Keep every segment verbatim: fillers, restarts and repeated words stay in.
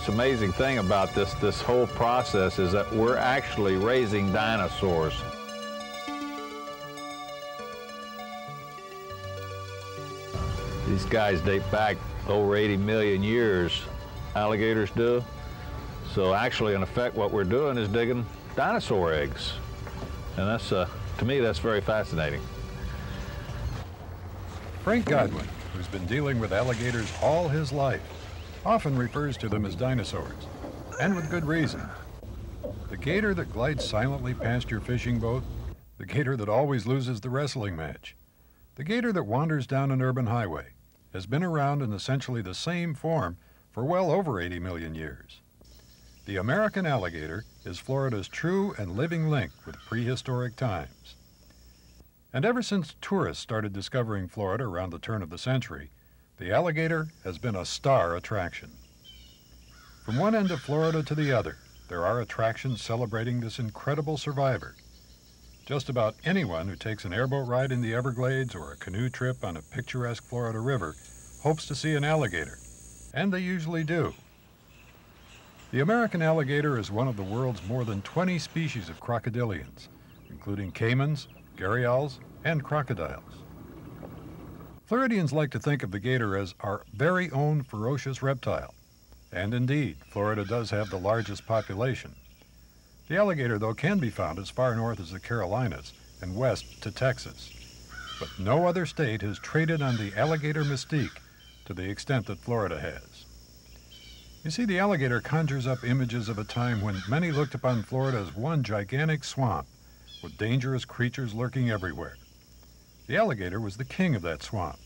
It's an amazing thing about this, this whole process is that we're actually raising dinosaurs. These guys date back over eighty million years, alligators do. So actually, in effect, what we're doing is digging dinosaur eggs. And that's, uh, to me, that's very fascinating. Frank Godwin, who's been dealing with alligators all his life, often refers to them as dinosaurs, and with good reason. The gator that glides silently past your fishing boat, the gator that always loses the wrestling match, the gator that wanders down an urban highway, has been around in essentially the same form for well over eighty million years. The American alligator is Florida's true and living link with prehistoric times. And ever since tourists started discovering Florida around the turn of the century, the alligator has been a star attraction. From one end of Florida to the other, there are attractions celebrating this incredible survivor. Just about anyone who takes an airboat ride in the Everglades or a canoe trip on a picturesque Florida river hopes to see an alligator, and they usually do. The American alligator is one of the world's more than twenty species of crocodilians, including caimans, gharials, and crocodiles. Floridians like to think of the gator as our very own ferocious reptile, and indeed, Florida does have the largest population. The alligator, though, can be found as far north as the Carolinas and west to Texas. But no other state has traded on the alligator mystique to the extent that Florida has. You see, the alligator conjures up images of a time when many looked upon Florida as one gigantic swamp with dangerous creatures lurking everywhere. The alligator was the king of that swamp,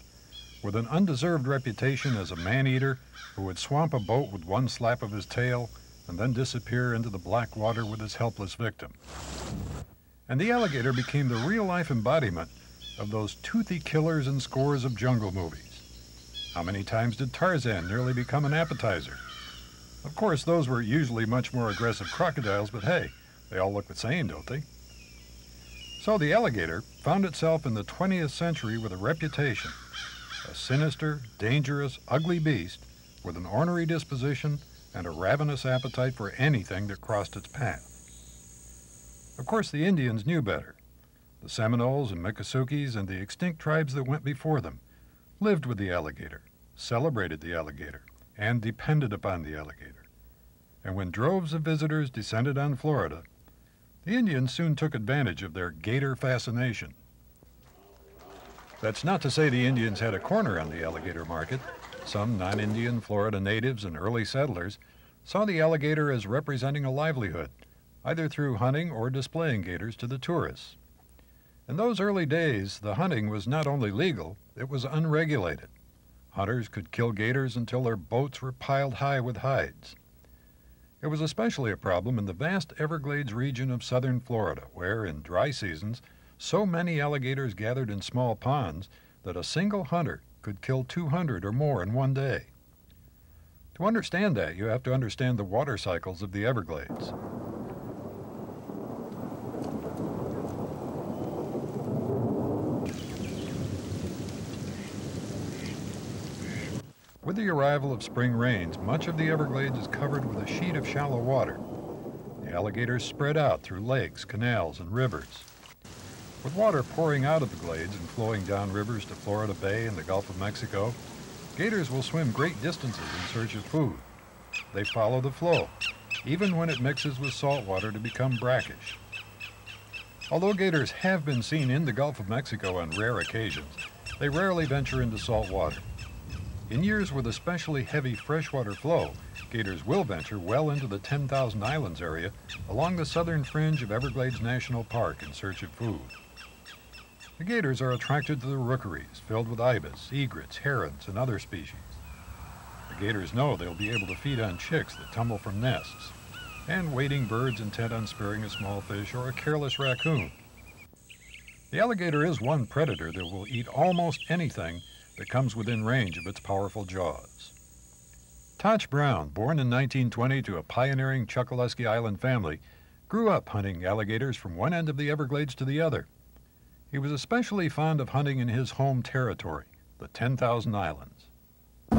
with an undeserved reputation as a man-eater who would swamp a boat with one slap of his tail and then disappear into the black water with his helpless victim. And the alligator became the real-life embodiment of those toothy killers in scores of jungle movies. How many times did Tarzan nearly become an appetizer? Of course, those were usually much more aggressive crocodiles, but hey, they all look the same, don't they? So the alligator found itself in the twentieth century with a reputation, a sinister, dangerous, ugly beast with an ornery disposition and a ravenous appetite for anything that crossed its path. Of course, the Indians knew better. The Seminoles and Miccosukees and the extinct tribes that went before them lived with the alligator, celebrated the alligator, and depended upon the alligator. And when droves of visitors descended on Florida, the Indians soon took advantage of their gator fascination. That's not to say the Indians had a corner on the alligator market. Some non-Indian Florida natives and early settlers saw the alligator as representing a livelihood, either through hunting or displaying gators to the tourists. In those early days, the hunting was not only legal, it was unregulated. Hunters could kill gators until their boats were piled high with hides. It was especially a problem in the vast Everglades region of southern Florida, where, in dry seasons, so many alligators gathered in small ponds that a single hunter could kill two hundred or more in one day. To understand that, you have to understand the water cycles of the Everglades. With the arrival of spring rains, much of the Everglades is covered with a sheet of shallow water. The alligators spread out through lakes, canals, and rivers. With water pouring out of the glades and flowing down rivers to Florida Bay and the Gulf of Mexico, gators will swim great distances in search of food. They follow the flow, even when it mixes with salt water to become brackish. Although gators have been seen in the Gulf of Mexico on rare occasions, they rarely venture into salt water. In years with especially heavy freshwater flow, gators will venture well into the ten thousand Islands area along the southern fringe of Everglades National Park in search of food. The gators are attracted to the rookeries filled with ibis, egrets, herons, and other species. The gators know they'll be able to feed on chicks that tumble from nests, and wading birds intent on spearing a small fish or a careless raccoon. The alligator is one predator that will eat almost anything that comes within range of its powerful jaws. Toch Brown, born in nineteen twenty to a pioneering Chokoloskee Island family, grew up hunting alligators from one end of the Everglades to the other. He was especially fond of hunting in his home territory, the ten thousand Islands.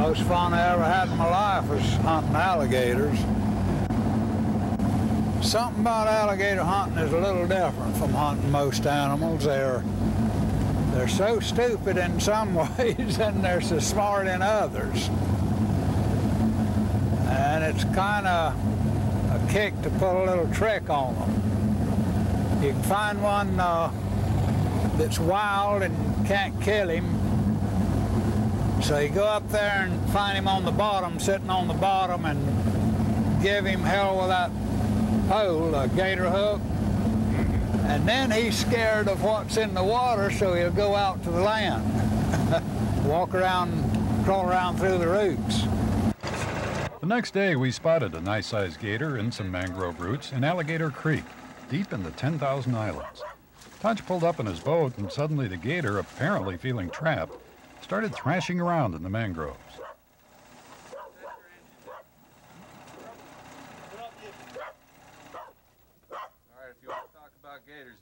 most fun I ever had in my life was hunting alligators. Something about alligator hunting is a little different from hunting most animals. They're, they're so stupid in some ways and they're so smart in others. And it's kind of a kick to put a little trick on them. You can find one uh, that's wild and can't kill him. So you go up there and find him on the bottom, sitting on the bottom, and give him hell with that pole, a gator hook, and then he's scared of what's in the water, so he'll go out to the land, walk around, crawl around through the roots. The next day we spotted a nice-sized gator in some mangrove roots in Alligator Creek, deep in the ten thousand Islands. Tudge pulled up in his boat and suddenly the gator, apparently feeling trapped, started thrashing around in the mangroves.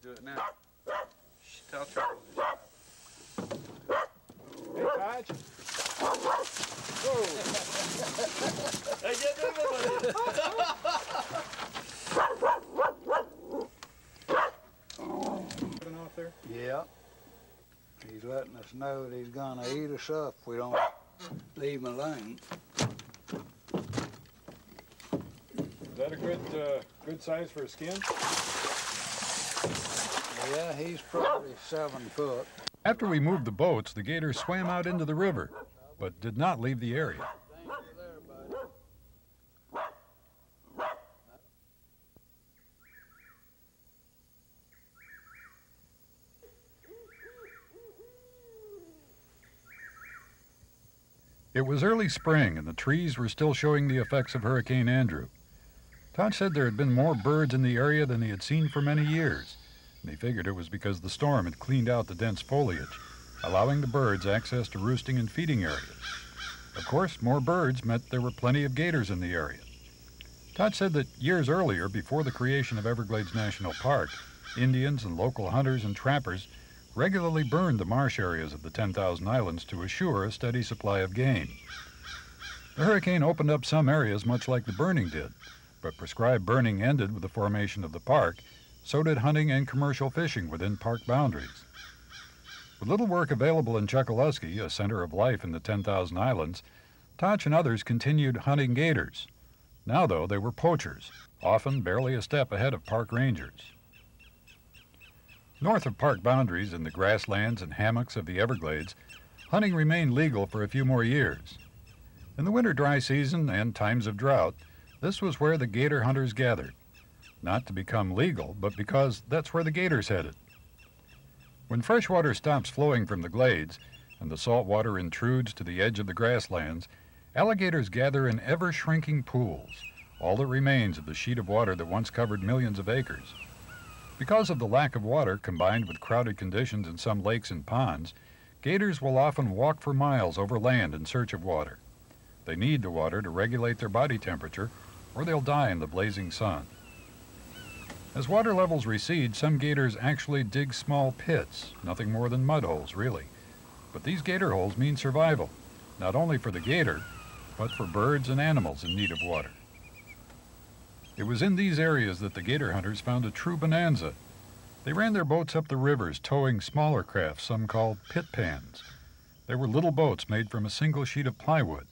Do it now. Tell hey, Hodge. Whoa. Hey, get moving off there? Yeah. He's letting us know that he's gonna eat us up if we don't leave him alone. Is that a good, uh, good size for a skin? Yeah, he's probably seven foot. After we moved the boats, the gator swam out into the river, but did not leave the area. It was early spring, and the trees were still showing the effects of Hurricane Andrew. Todd said there had been more birds in the area than he had seen for many years. They figured it was because the storm had cleaned out the dense foliage, allowing the birds access to roosting and feeding areas. Of course, more birds meant there were plenty of gators in the area. Todd said that years earlier, before the creation of Everglades National Park, Indians and local hunters and trappers regularly burned the marsh areas of the ten thousand Islands to assure a steady supply of game. The hurricane opened up some areas much like the burning did, but prescribed burning ended with the formation of the park. So did hunting and commercial fishing within park boundaries. With little work available in Chokoloskee, a center of life in the ten thousand Islands, Toch and others continued hunting gators. Now, though, they were poachers, often barely a step ahead of park rangers. North of park boundaries in the grasslands and hammocks of the Everglades, hunting remained legal for a few more years. In the winter dry season and times of drought, this was where the gator hunters gathered. Not to become legal, but because that's where the gator's headed. When fresh water stops flowing from the glades and the salt water intrudes to the edge of the grasslands, alligators gather in ever-shrinking pools, all that remains of the sheet of water that once covered millions of acres. Because of the lack of water combined with crowded conditions in some lakes and ponds, gators will often walk for miles over land in search of water. They need the water to regulate their body temperature, or they'll die in the blazing sun. As water levels recede, some gators actually dig small pits, nothing more than mud holes, really. But these gator holes mean survival, not only for the gator, but for birds and animals in need of water. It was in these areas that the gator hunters found a true bonanza. They ran their boats up the rivers, towing smaller craft, some called pit pans. They were little boats made from a single sheet of plywood.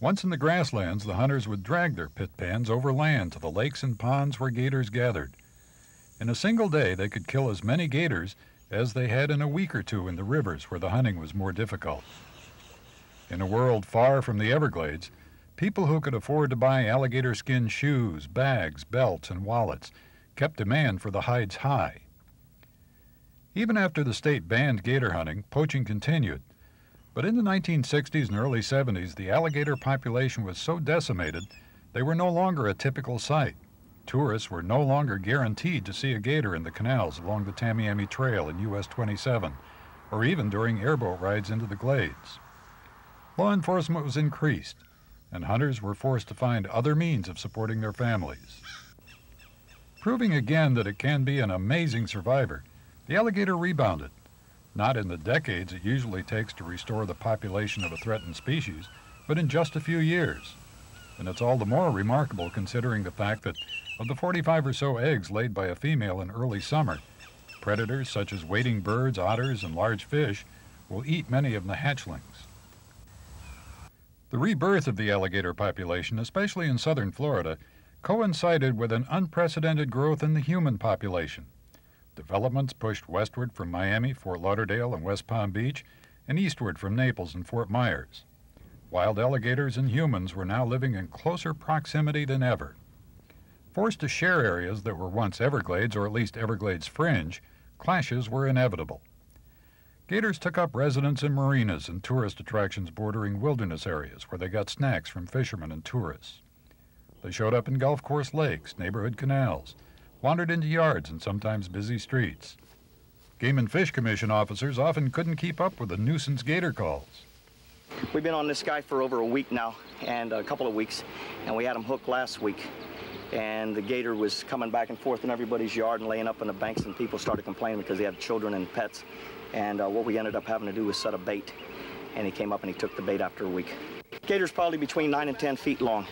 Once in the grasslands, the hunters would drag their pit pans over land to the lakes and ponds where gators gathered. In a single day, they could kill as many gators as they had in a week or two in the rivers where the hunting was more difficult. In a world far from the Everglades, people who could afford to buy alligator skin shoes, bags, belts, and wallets kept demand for the hides high. Even after the state banned gator hunting, poaching continued. But in the nineteen sixties and early seventies, the alligator population was so decimated, they were no longer a typical sight. Tourists were no longer guaranteed to see a gator in the canals along the Tamiami Trail in U S twenty-seven, or even during airboat rides into the glades. Law enforcement was increased, and hunters were forced to find other means of supporting their families. Proving again that it can be an amazing survivor, the alligator rebounded. Not in the decades it usually takes to restore the population of a threatened species, but in just a few years. And it's all the more remarkable considering the fact that of the forty-five or so eggs laid by a female in early summer, predators such as wading birds, otters, and large fish will eat many of the hatchlings. The rebirth of the alligator population, especially in southern Florida, coincided with an unprecedented growth in the human population. Developments pushed westward from Miami, Fort Lauderdale, and West Palm Beach, and eastward from Naples and Fort Myers. Wild alligators and humans were now living in closer proximity than ever. Forced to share areas that were once Everglades, or at least Everglades fringe, clashes were inevitable. Gators took up residence in marinas and tourist attractions bordering wilderness areas where they got snacks from fishermen and tourists. They showed up in golf course lakes, neighborhood canals, wandered into yards and sometimes busy streets. Game and Fish Commission officers often couldn't keep up with the nuisance gator calls. We've been on this guy for over a week now, and a couple of weeks, and we had him hooked last week. And the gator was coming back and forth in everybody's yard and laying up on the banks, and people started complaining because they had children and pets. And uh, what we ended up having to do was set a bait. And he came up and he took the bait after a week. Gator's probably between nine and ten feet long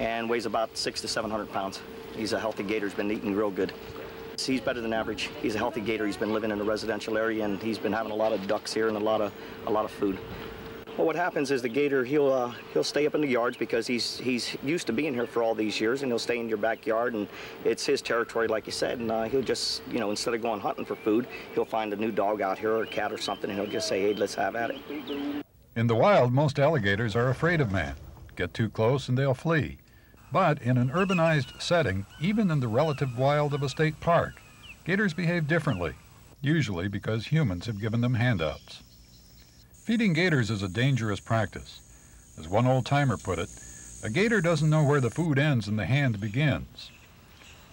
and weighs about six to seven hundred pounds. He's a healthy gator, he's been eating real good. He's better than average. He's a healthy gator. He's been living in a residential area, and he's been having a lot of ducks here and a lot of, a lot of food. Well, what happens is the gator, he'll, uh, he'll stay up in the yards because he's, he's used to being here for all these years, and he'll stay in your backyard, and it's his territory, like you said, and uh, he'll just, you know, instead of going hunting for food, he'll find a new dog out here or a cat or something, and he'll just say, hey, let's have at it. In the wild, most alligators are afraid of man. Get too close and they'll flee. But in an urbanized setting, even in the relative wild of a state park, gators behave differently, usually because humans have given them handouts. Feeding gators is a dangerous practice. As one old-timer put it, a gator doesn't know where the food ends and the hand begins.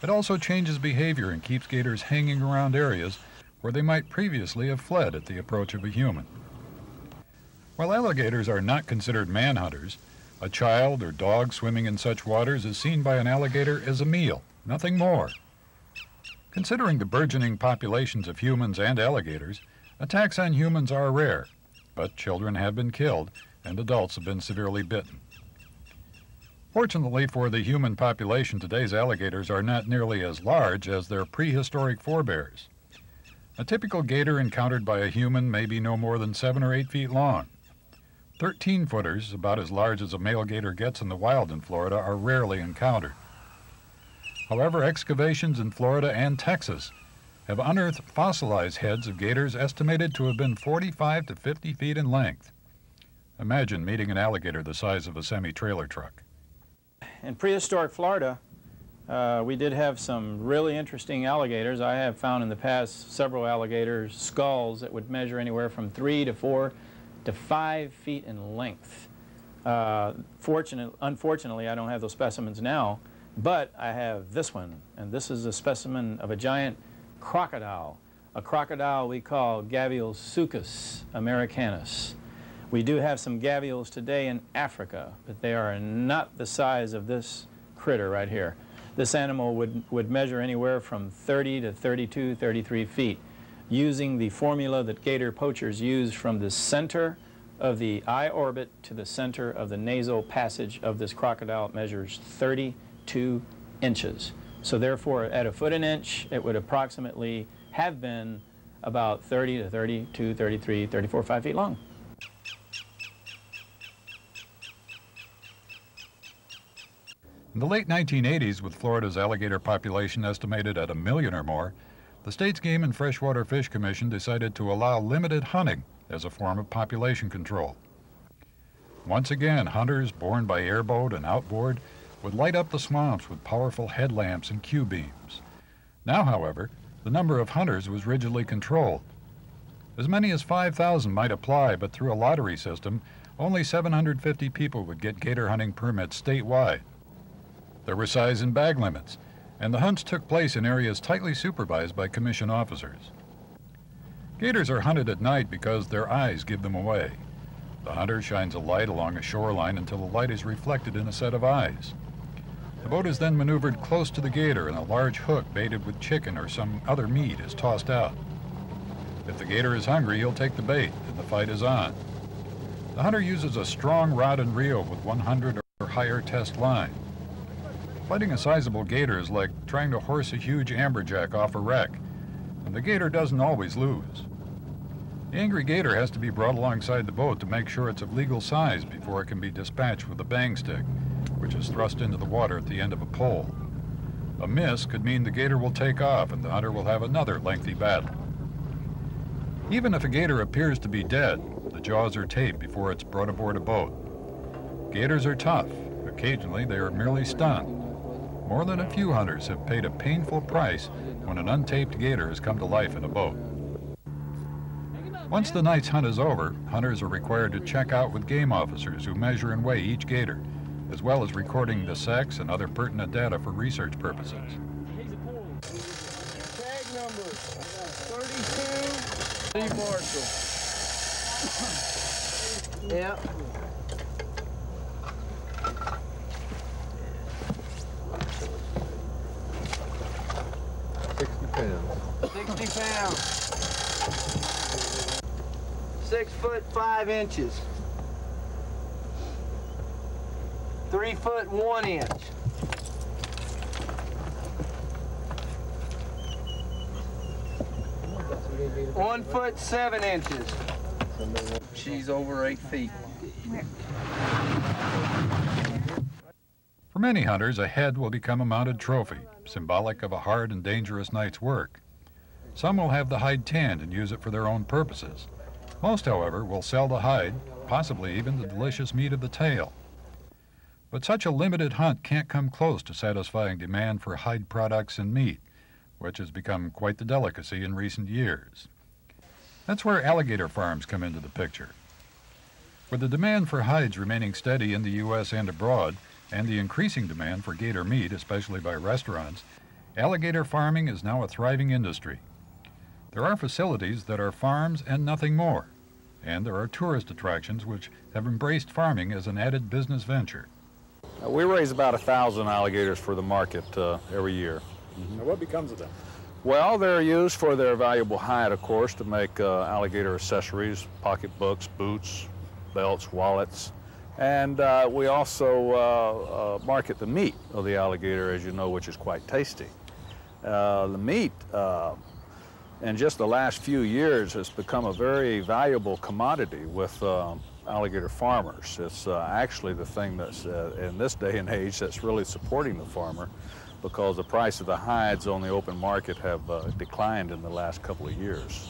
It also changes behavior and keeps gators hanging around areas where they might previously have fled at the approach of a human. While alligators are not considered manhunters, a child or dog swimming in such waters is seen by an alligator as a meal, nothing more. Considering the burgeoning populations of humans and alligators, attacks on humans are rare. But children have been killed, and adults have been severely bitten. Fortunately for the human population, today's alligators are not nearly as large as their prehistoric forebears. A typical gator encountered by a human may be no more than seven or eight feet long. Thirteen-footers, about as large as a male gator gets in the wild in Florida, are rarely encountered. However, excavations in Florida and Texas have unearthed fossilized heads of gators estimated to have been forty-five to fifty feet in length. Imagine meeting an alligator the size of a semi-trailer truck. In prehistoric Florida, uh, we did have some really interesting alligators. I have found in the past several alligator skulls that would measure anywhere from three to four to five feet in length. Uh, fortunate, unfortunately, I don't have those specimens now, but I have this one, and this is a specimen of a giant crocodile, a crocodile we call Gavialis sucus americanus. We do have some gavials today in Africa, but they are not the size of this critter right here. This animal would, would measure anywhere from thirty to thirty-two, thirty-three feet, using the formula that gator poachers use from the center of the eye orbit to the center of the nasal passage of this crocodile. It measures thirty-two inches. So therefore, at a foot an inch, it would approximately have been about thirty to thirty-two, thirty-three, thirty-four, five feet long. In the late nineteen eighties, with Florida's alligator population estimated at a million or more, the state's Game and Freshwater Fish Commission decided to allow limited hunting as a form of population control. Once again, hunters born by airboat and outboard would light up the swamps with powerful headlamps and Q-beams. Now, however, the number of hunters was rigidly controlled. As many as five thousand might apply, but through a lottery system, only seven hundred fifty people would get gator hunting permits statewide. There were size and bag limits, and the hunts took place in areas tightly supervised by commission officers. Gators are hunted at night because their eyes give them away. The hunter shines a light along a shoreline until the light is reflected in a set of eyes. The boat is then maneuvered close to the gator, and a large hook baited with chicken or some other meat is tossed out. If the gator is hungry, he'll take the bait, and the fight is on. The hunter uses a strong rod and reel with one hundred or higher test line. Fighting a sizable gator is like trying to horse a huge amberjack off a wreck, and the gator doesn't always lose. The angry gator has to be brought alongside the boat to make sure it's of legal size before it can be dispatched with a bang stick, which is thrust into the water at the end of a pole. A miss could mean the gator will take off and the hunter will have another lengthy battle. Even if a gator appears to be dead, the jaws are taped before it's brought aboard a boat. Gators are tough. Occasionally, they are merely stunned. More than a few hunters have paid a painful price when an untaped gator has come to life in a boat. Once the night's hunt is over, hunters are required to check out with game officers who measure and weigh each gator, as well as recording the sex and other pertinent data for research purposes. Tag number thirty-two, Lee Marshall. Yep. sixty pounds. sixty pounds. Six foot five inches. Three foot one inch. One foot seven inches. She's over eight feet. For many hunters, a head will become a mounted trophy, symbolic of a hard and dangerous night's work. Some will have the hide tanned and use it for their own purposes. Most, however, will sell the hide, possibly even the delicious meat of the tail. But such a limited hunt can't come close to satisfying demand for hide products and meat, which has become quite the delicacy in recent years. That's where alligator farms come into the picture. With the demand for hides remaining steady in the U S and abroad, and the increasing demand for gator meat, especially by restaurants, alligator farming is now a thriving industry. There are facilities that are farms and nothing more, and there are tourist attractions which have embraced farming as an added business venture. We raise about a thousand alligators for the market uh, every year. Mm-hmm. Now what becomes of them? Well, they're used for their valuable hide, of course, to make uh, alligator accessories, pocketbooks, boots, belts, wallets, and uh, we also uh, uh, market the meat of the alligator, as you know, which is quite tasty. Uh, the meat, uh, in just the last few years, has become a very valuable commodity with uh, alligator farmers. It's uh, actually the thing that's, uh, in this day and age, that's really supporting the farmer, because the price of the hides on the open market have uh, declined in the last couple of years.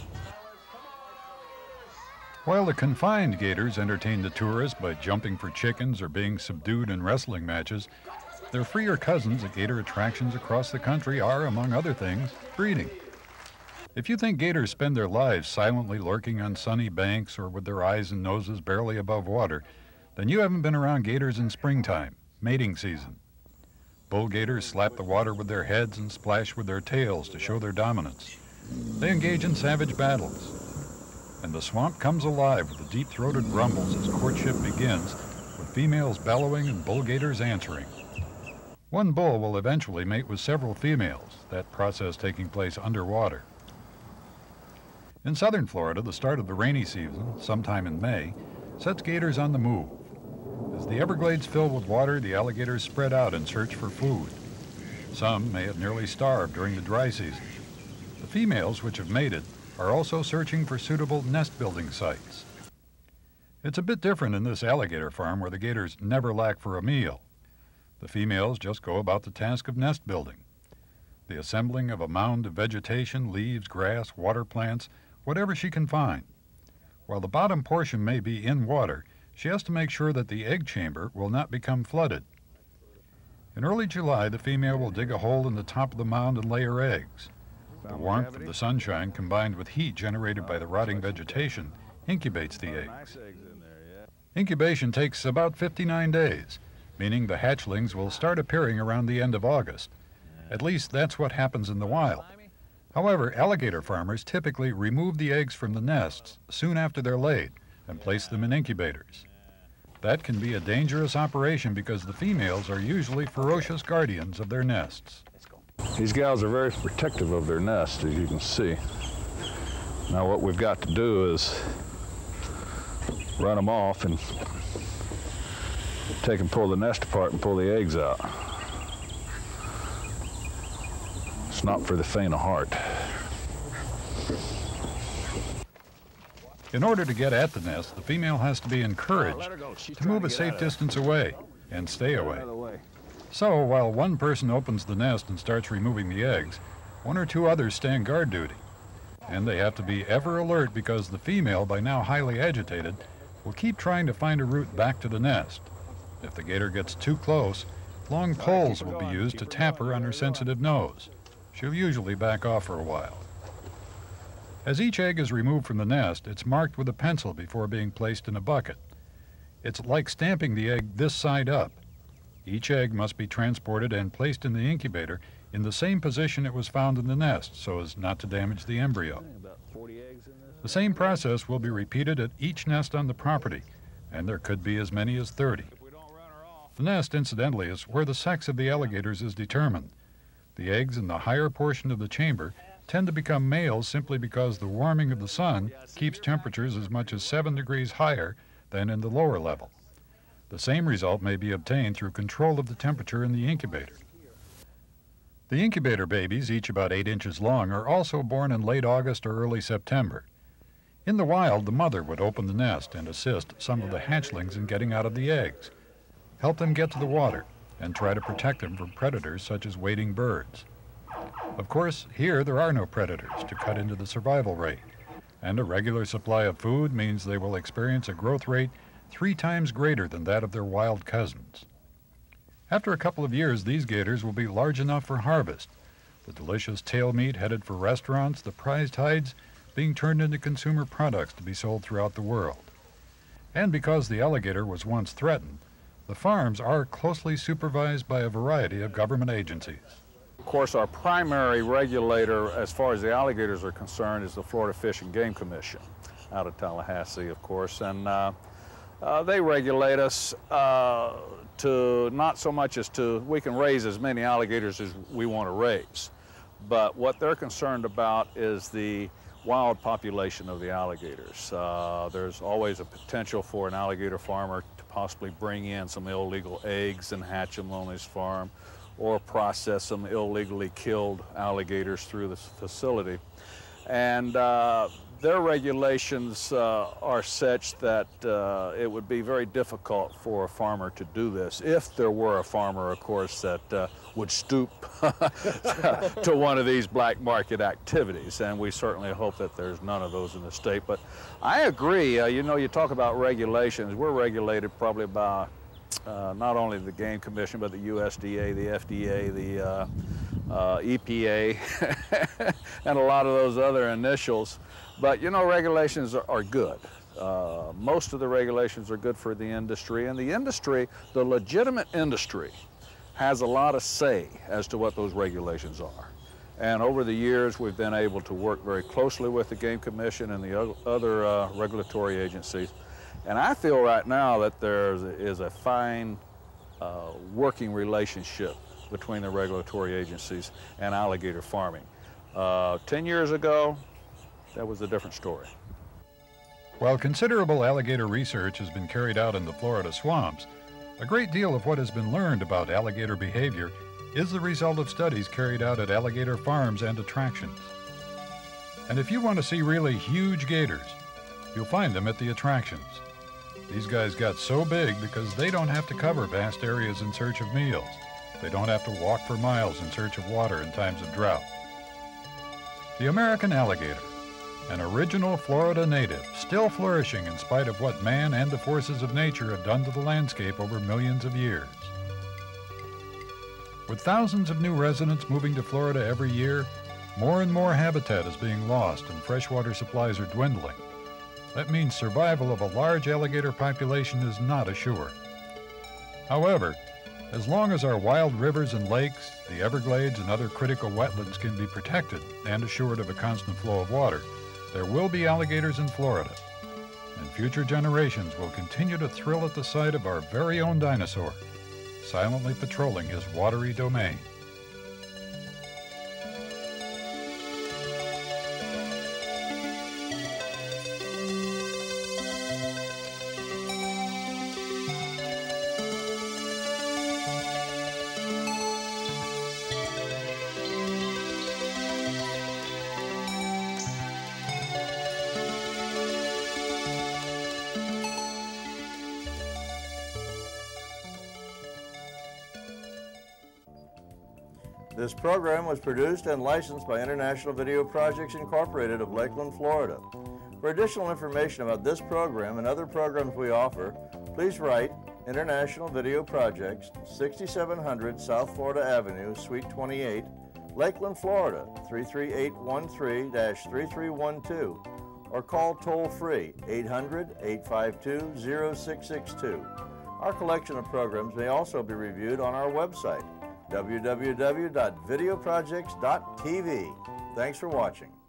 While the confined gators entertain the tourists by jumping for chickens or being subdued in wrestling matches, their freer cousins at gator attractions across the country are, among other things, breeding. If you think gators spend their lives silently lurking on sunny banks or with their eyes and noses barely above water, then you haven't been around gators in springtime, mating season. Bull gators slap the water with their heads and splash with their tails to show their dominance. They engage in savage battles. And the swamp comes alive with the deep-throated rumbles as courtship begins, with females bellowing and bull gators answering. One bull will eventually mate with several females, that process taking place underwater. In southern Florida, the start of the rainy season, sometime in May, sets gators on the move. As the Everglades fill with water, the alligators spread out in search for food. Some may have nearly starved during the dry season. The females, which have mated, are also searching for suitable nest-building sites. It's a bit different in this alligator farm where the gators never lack for a meal. The females just go about the task of nest building. The assembling of a mound of vegetation, leaves, grass, water plants, whatever she can find. While the bottom portion may be in water, she has to make sure that the egg chamber will not become flooded. In early July, the female will dig a hole in the top of the mound and lay her eggs. The warmth of the sunshine combined with heat generated by the rotting vegetation incubates the eggs. Incubation takes about fifty-nine days, meaning the hatchlings will start appearing around the end of August. At least that's what happens in the wild. However, alligator farmers typically remove the eggs from the nests soon after they're laid and place them in incubators. That can be a dangerous operation because the females are usually ferocious guardians of their nests. These gals are very protective of their nests, as you can see. Now what we've got to do is run them off and take and pull the nest apart and pull the eggs out. It's not for the faint of heart. In order to get at the nest, the female has to be encouraged to move a safe distance away and stay away. So while one person opens the nest and starts removing the eggs, one or two others stay on guard duty. And they have to be ever alert because the female, by now highly agitated, will keep trying to find a route back to the nest. If the gator gets too close, long poles will be used to tap her on her sensitive nose. She'll usually back off for a while. As each egg is removed from the nest, it's marked with a pencil before being placed in a bucket. It's like stamping the egg this side up. Each egg must be transported and placed in the incubator in the same position it was found in the nest so as not to damage the embryo. The same process will be repeated at each nest on the property, and there could be as many as thirty. The nest, incidentally, is where the sex of the alligators is determined. The eggs in the higher portion of the chamber tend to become males simply because the warming of the sun keeps temperatures as much as seven degrees higher than in the lower level. The same result may be obtained through control of the temperature in the incubator. The incubator babies, each about eight inches long, are also born in late August or early September. In the wild, the mother would open the nest and assist some of the hatchlings in getting out of the eggs, help them get to the water, and try to protect them from predators such as wading birds. Of course, here there are no predators to cut into the survival rate, and a regular supply of food means they will experience a growth rate three times greater than that of their wild cousins. After a couple of years, these gators will be large enough for harvest, the delicious tail meat headed for restaurants, the prized hides being turned into consumer products to be sold throughout the world. And because the alligator was once threatened, the farms are closely supervised by a variety of government agencies. Of course, our primary regulator as far as the alligators are concerned is the Florida Fish and Game Commission out of Tallahassee, of course, and uh, uh, they regulate us uh, to not so much as to, we can raise as many alligators as we want to raise, but what they're concerned about is the wild population of the alligators. Uh, there's always a potential for an alligator farmer to possibly bring in some illegal eggs and hatch them on his farm or process some illegally killed alligators through this facility. And uh, their regulations uh, are such that uh, it would be very difficult for a farmer to do this, if there were a farmer, of course, that uh, would stoop to one of these black market activities. And we certainly hope that there's none of those in the state. But I agree, uh, you know, you talk about regulations. We're regulated probably by uh, not only the Game Commission, but the U S D A, the F D A, the uh, uh, E P A, and a lot of those other initials. But, you know, regulations are, are good. Uh, most of the regulations are good for the industry. And the industry, the legitimate industry, has a lot of say as to what those regulations are. And over the years, we've been able to work very closely with the Game Commission and the other uh, regulatory agencies. And I feel right now that there is a fine uh, working relationship between the regulatory agencies and alligator farming. Uh, ten years ago, that was a different story. While considerable alligator research has been carried out in the Florida swamps, a great deal of what has been learned about alligator behavior is the result of studies carried out at alligator farms and attractions. And if you want to see really huge gators, you'll find them at the attractions. These guys got so big because they don't have to cover vast areas in search of meals. They don't have to walk for miles in search of water in times of drought. The American alligator, an original Florida native, still flourishing in spite of what man and the forces of nature have done to the landscape over millions of years. With thousands of new residents moving to Florida every year, more and more habitat is being lost and freshwater supplies are dwindling. That means survival of a large alligator population is not assured. However, as long as our wild rivers and lakes, the Everglades and other critical wetlands can be protected and assured of a constant flow of water, there will be alligators in Florida, and future generations will continue to thrill at the sight of our very own dinosaur, silently patrolling his watery domain. This program was produced and licensed by International Video Projects Incorporated of Lakeland, Florida. For additional information about this program and other programs we offer, please write International Video Projects, sixty-seven hundred South Florida Avenue, Suite twenty-eight, Lakeland, Florida, three three eight one three, three three one two, or call toll-free eight hundred, eight five two, zero six six two. Our collection of programs may also be reviewed on our website, w w w dot video projects dot t v. Thanks for watching.